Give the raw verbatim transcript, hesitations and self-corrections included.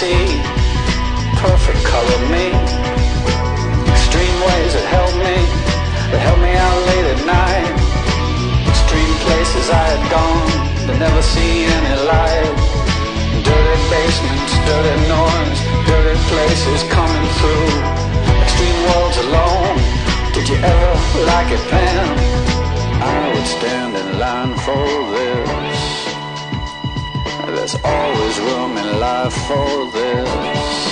see perfect color me, extreme ways that held me, that held me out late at night, extreme places I had gone to never see any light, dirty basements, dirty noise, dirty places coming through, extreme worlds alone. Did you ever like it, Pam? I would stand in line for this. There's always room in life for this.